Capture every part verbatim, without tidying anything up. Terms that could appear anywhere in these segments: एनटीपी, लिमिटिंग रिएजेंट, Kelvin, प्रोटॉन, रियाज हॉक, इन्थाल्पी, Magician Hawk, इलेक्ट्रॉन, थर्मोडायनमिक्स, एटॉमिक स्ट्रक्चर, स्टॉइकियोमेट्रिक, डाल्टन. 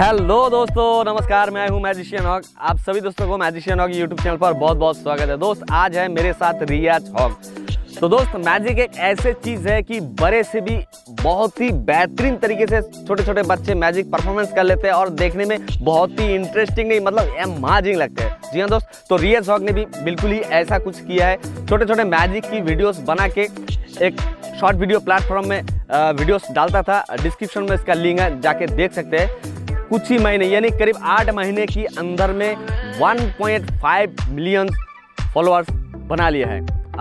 Hello दोस्तों, नमस्कार। मैं हूं मैजिशियन हॉक। आप सभी दोस्तों को मैजिशियन हॉक यूट्यूब चैनल पर बहुत बहुत स्वागत है। दोस्त, आज है मेरे साथ रियाज हॉक। तो दोस्त, मैजिक एक ऐसे चीज़ है कि बड़े से भी बहुत ही बेहतरीन तरीके से छोटे छोटे बच्चे मैजिक परफॉर्मेंस कर लेते हैं और देखने में बहुत ही इंटरेस्टिंग, नहीं मतलब अमेजिंग लगते हैं। जी हाँ दोस्त, तो रियाज हॉक ने भी बिल्कुल ही ऐसा कुछ किया है। छोटे छोटे मैजिक की वीडियोज़ बना के एक शॉर्ट वीडियो प्लेटफॉर्म में वीडियोज़ डालता था। डिस्क्रिप्शन में इसका लिंक है, जाके देख सकते हैं। कुछ ही महीने यानी करीब आठ महीने की अंदर में one point five million followers बना लिया है,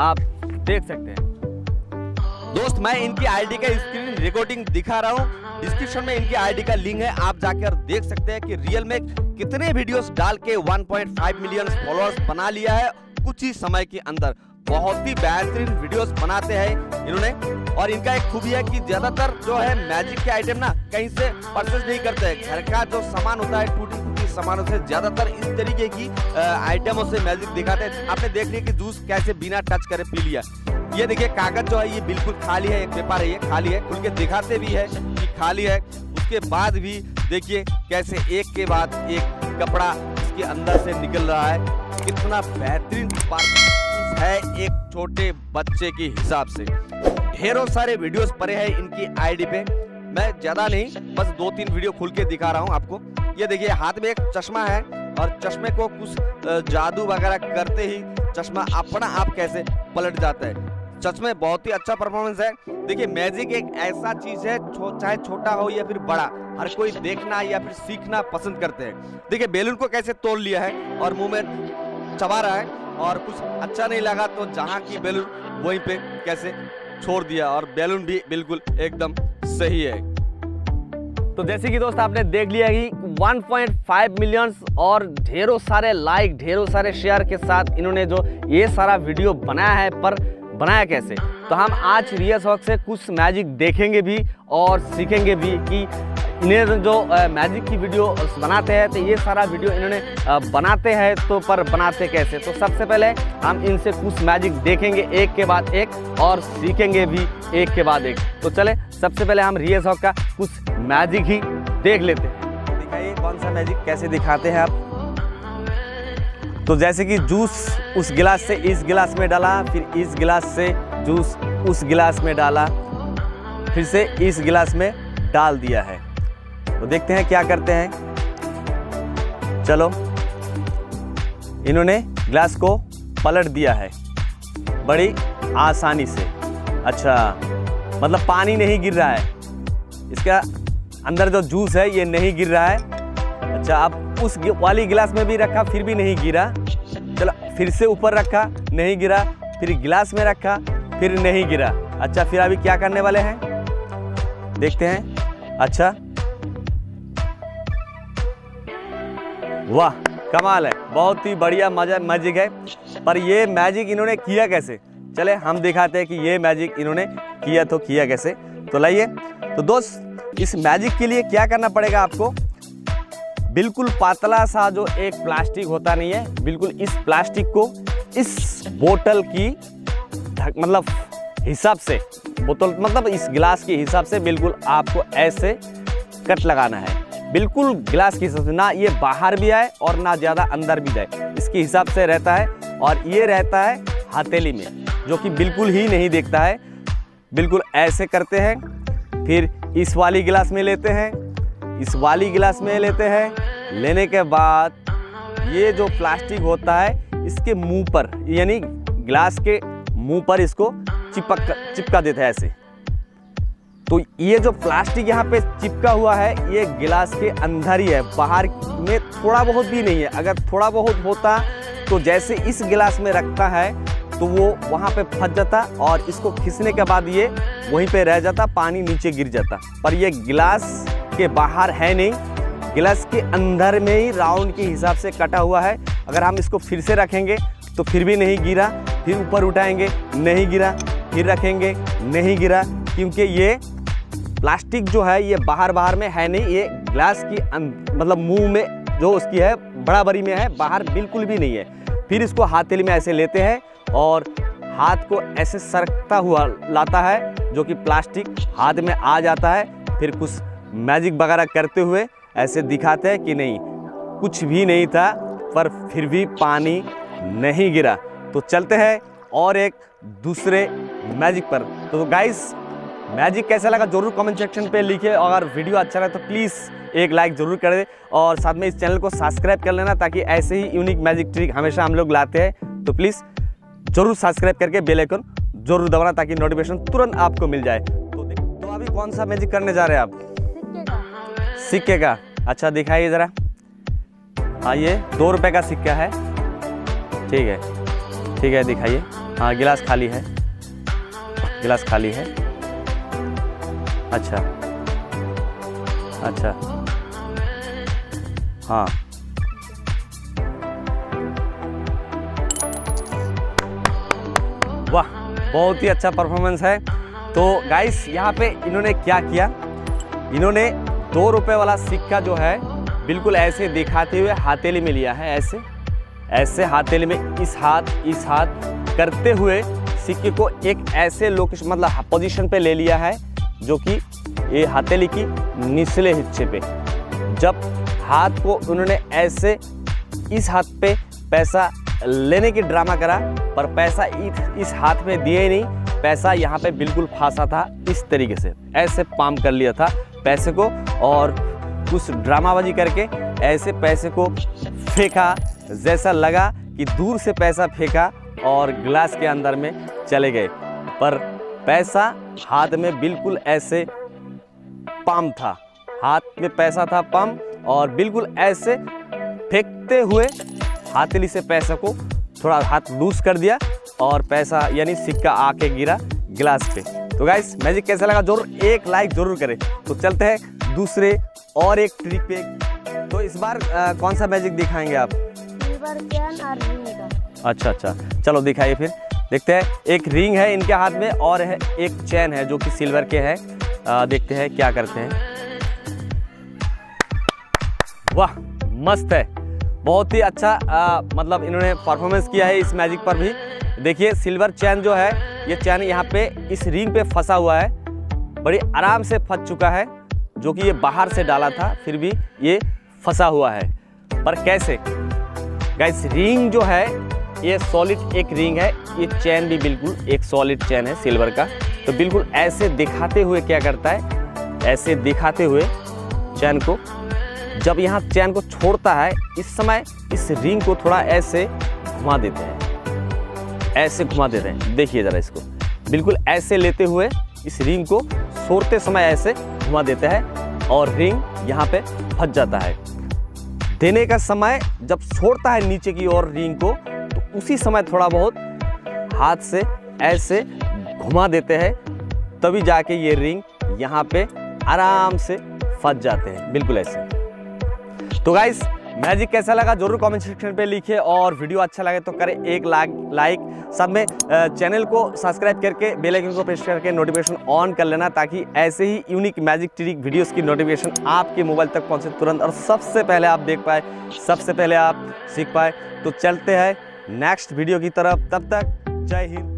आप देख सकते हैं। दोस्त, मैं इनकी आईडी का स्क्रीन रिकॉर्डिंग दिखा रहा हूँ। डिस्क्रिप्शन में इनकी आईडी का लिंक है, आप जाकर देख सकते हैं कि रियल में कितने वीडियोस डाल के one point five million followers बना लिया है कुछ ही समय के अंदर। बहुत ही बेहतरीन वीडियोस बनाते हैं इन्होंने, और इनका एक खूबी है कि ज्यादातर जो है मैजिक के आइटम ना कहीं से परचेज नहीं करते हैं। घर का जो सामान होता है, टूटी फूटी सामानों से ज्यादातर इस तरीके की आइटमों से मैजिक दिखाते हैं। आपने देख लिया कि जूस कैसे बिना टच करे पी लिया। ये देखिए, कागज जो है ये बिल्कुल खाली है, एक पेपर है ये खाली है, खुल के दिखाते भी है कि खाली है। उसके बाद भी देखिए कैसे एक के बाद एक कपड़ा इसके अंदर से निकल रहा है। कितना बेहतरीन है एक छोटे बच्चे के हिसाब से। ढेरों सारे वीडियोस पड़े हैं इनकी आईडी पे। मैं ज्यादा नहीं, बस दो तीन वीडियो खोल के दिखा रहा हूँ आपको। ये देखिए, हाथ में एक चश्मा है और चश्मे को कुछ जादू वगैरह करते ही चश्मा अपना आप कैसे पलट जाता है। चश्मे बहुत ही अच्छा परफॉर्मेंस है। देखिए, मैजिक एक ऐसा चीज है, चाहे छोटा हो या फिर बड़ा, हर कोई देखना या फिर सीखना पसंद करते हैं। देखिए, बैलून को कैसे तोड़ लिया है और मुंह में चबा रहा है, और कुछ अच्छा नहीं लगा तो जहाँ की बैलून वहीं पे कैसे छोड़ दिया, और बैलून भी बिल्कुल एकदम सही है। तो जैसे कि दोस्त आपने देख लिया कि वन पॉइंट फाइव मिलियन और ढेरों सारे लाइक, ढेरों सारे शेयर के साथ इन्होंने जो ये सारा वीडियो बनाया है, पर बनाया कैसे, तो हम आज रियाज हॉक से कुछ मैजिक देखेंगे भी और सीखेंगे भी कि इन्हें जो मैजिक की वीडियो बनाते हैं तो ये सारा वीडियो इन्होंने बनाते हैं, तो पर बनाते कैसे। तो सबसे पहले हम इनसे कुछ मैजिक देखेंगे एक के बाद एक, और सीखेंगे भी एक के बाद एक। तो चले, सबसे पहले हम रियाज हॉक का कुछ मैजिक ही देख लेते हैं। दिखाइए कौन सा मैजिक कैसे दिखाते हैं आप। तो जैसे कि जूस उस गिलास से इस गिलास में डाला, फिर इस गिलास से जूस उस गिलास में डाला, फिर से इस गिलास में डाल दिया है। तो देखते हैं क्या करते हैं। चलो, इन्होंने ग्लास को पलट दिया है बड़ी आसानी से। अच्छा, मतलब पानी नहीं गिर रहा है, इसका अंदर जो जूस है ये नहीं गिर रहा है। अच्छा, अब उस वाली गिलास में भी रखा, फिर भी नहीं गिरा। चलो, फिर से ऊपर रखा, नहीं गिरा, फिर गिलास में रखा, फिर नहीं गिरा। अच्छा, फिर अभी क्या करने वाले हैं देखते हैं। अच्छा, वाह, कमाल है, बहुत ही बढ़िया मजा मैजिक है। पर ये मैजिक इन्होंने किया कैसे, चले हम दिखाते हैं कि ये मैजिक इन्होंने किया तो किया कैसे। तो लाइए, तो दोस्त इस मैजिक के लिए क्या करना पड़ेगा आपको, बिल्कुल पातला सा जो एक प्लास्टिक होता नहीं है, बिल्कुल इस प्लास्टिक को इस बोतल की मतलब हिसाब से, बोतल मतलब इस गिलास के हिसाब से बिल्कुल आपको ऐसे कट लगाना है, बिल्कुल गिलास के हिसाब से, ना ये बाहर भी आए और ना ज़्यादा अंदर भी जाए, इसके हिसाब से रहता है। और ये रहता है हथेली में, जो कि बिल्कुल ही नहीं देखता है। बिल्कुल ऐसे करते हैं, फिर इस वाली गिलास में लेते हैं, इस वाली गिलास में लेते हैं। लेने के बाद ये जो प्लास्टिक होता है इसके मुंह पर, यानी गिलास के मुंह पर इसको चिपक चिपका देता है ऐसे। तो ये जो प्लास्टिक यहाँ पे चिपका हुआ है ये गिलास के अंदर ही है, बाहर में थोड़ा बहुत भी नहीं है। अगर थोड़ा बहुत होता तो जैसे इस गिलास में रखता है तो वो वहाँ पे फंस जाता, और इसको खींचने के बाद ये वहीं पे रह जाता, पानी नीचे गिर जाता। पर ये गिलास के बाहर है नहीं, गिलास के अंदर में ही राउंड के हिसाब से कटा हुआ है। अगर हम इसको फिर से रखेंगे तो फिर भी नहीं गिरा, फिर ऊपर उठाएंगे नहीं गिरा, फिर रखेंगे नहीं गिरा, क्योंकि ये प्लास्टिक जो है ये बाहर बाहर में है नहीं, ये ग्लास की मतलब मुंह में जो उसकी है बराबरी में है, बाहर बिल्कुल भी नहीं है। फिर इसको हथेली में ऐसे लेते हैं और हाथ को ऐसे सरकता हुआ लाता है, जो कि प्लास्टिक हाथ में आ जाता है। फिर कुछ मैजिक वगैरह करते हुए ऐसे दिखाते हैं कि नहीं, कुछ भी नहीं था पर फिर भी पानी नहीं गिरा। तो चलते हैं और एक दूसरे मैजिक पर। तो गाइस मैजिक कैसा लगा जरूर कमेंट सेक्शन पे लिखिए, अगर वीडियो अच्छा लगा तो प्लीज़ एक लाइक ज़रूर कर दे और साथ में इस चैनल को सब्सक्राइब कर लेना ताकि ऐसे ही यूनिक मैजिक ट्रिक हमेशा हम लोग लाते हैं। तो प्लीज़ ज़रूर सब्सक्राइब करके बेल आइकन जरूर दबाना ताकि नोटिफिकेशन तुरंत आपको मिल जाए। तो तो अभी कौन सा मैजिक करने जा रहे हैं आप? सिक्के का। अच्छा दिखाइए ज़रा। हाँ ये दो रुपये का सिक्का है। ठीक है ठीक है दिखाइए। हाँ गिलास खाली है, गिलास खाली है। अच्छा अच्छा हाँ वाह बहुत ही अच्छा परफॉर्मेंस है। तो गाइस यहाँ पे इन्होंने क्या किया, इन्होंने दो रुपये वाला सिक्का जो है बिल्कुल ऐसे दिखाते हुए हथेली में लिया है, ऐसे ऐसे हथेली में इस हाथ इस हाथ करते हुए सिक्के को एक ऐसे लोकेशन मतलब पोजीशन पे ले लिया है जो कि ये हथेली की निचले हिस्से पे। जब हाथ को उन्होंने ऐसे इस हाथ पे पैसा लेने की ड्रामा करा पर पैसा इस हाथ में दिए ही नहीं, पैसा यहाँ पे बिल्कुल फांसा था। इस तरीके से ऐसे पाम कर लिया था पैसे को और कुछ ड्रामाबाजी करके ऐसे पैसे को फेंका, जैसा लगा कि दूर से पैसा फेंका और ग्लास के अंदर में चले गए पर पैसा हाथ में बिल्कुल ऐसे पाम था, हाथ में पैसा था पाम और बिल्कुल ऐसे फेंकते हुए हथेली से पैसा को थोड़ा हाथ लूज कर दिया और पैसा यानी सिक्का आके गिरा गिलास पे। तो गाइस मैजिक कैसा लगा जरूर एक लाइक जरूर करें। तो चलते हैं दूसरे और एक ट्रिक पे। तो इस बार आ, कौन सा मैजिक दिखाएंगे आप? इस बार कैन और रिंग का। अच्छा अच्छा चलो दिखाइए फिर देखते हैं। एक रिंग है इनके हाथ में और है एक चैन है जो कि सिल्वर के है। आ, देखते हैं क्या करते हैं। वाह मस्त है, बहुत ही अच्छा आ, मतलब इन्होंने परफॉर्मेंस किया है इस मैजिक पर भी। देखिए सिल्वर चैन जो है ये चैन यहाँ पे इस रिंग पे फंसा हुआ है, बड़ी आराम से फंस चुका है जो कि ये बाहर से डाला था फिर भी ये फंसा हुआ है। पर कैसे गाइस, रिंग जो है ये सॉलिड एक रिंग है, ये चैन भी बिल्कुल एक सॉलिड चैन है सिल्वर का। तो बिल्कुल ऐसे दिखाते हुए क्या करता है, ऐसे दिखाते हुए चैन को जब यहाँ चैन को छोड़ता है इस समय इस रिंग को थोड़ा ऐसे घुमा देते हैं, ऐसे घुमा देते हैं। देखिए ज़रा इसको बिल्कुल ऐसे लेते हुए इस रिंग को छोड़ते समय ऐसे घुमा देते हैं और रिंग यहाँ पे फंस जाता है। देने का समय जब छोड़ता है नीचे की ओर रिंग को तो उसी समय थोड़ा बहुत हाथ से ऐसे घुमा देते हैं, तभी जाके ये रिंग यहाँ पे आराम से फंस जाते हैं बिल्कुल ऐसे। तो गाइस मैजिक कैसा लगा जरूर कमेंट सेक्शन पे लिखिए और वीडियो अच्छा लगे तो करें एक लाइक, साथ में चैनल को सब्सक्राइब करके बेल आइकन को प्रेस करके नोटिफिकेशन ऑन कर लेना ताकि ऐसे ही यूनिक मैजिक ट्रिक वीडियोस की नोटिफिकेशन आपके मोबाइल तक पहुंचे तुरंत और सबसे पहले आप देख पाए, सबसे पहले आप सीख पाए। तो चलते हैं नेक्स्ट वीडियो की तरफ, तब तक जय हिंद।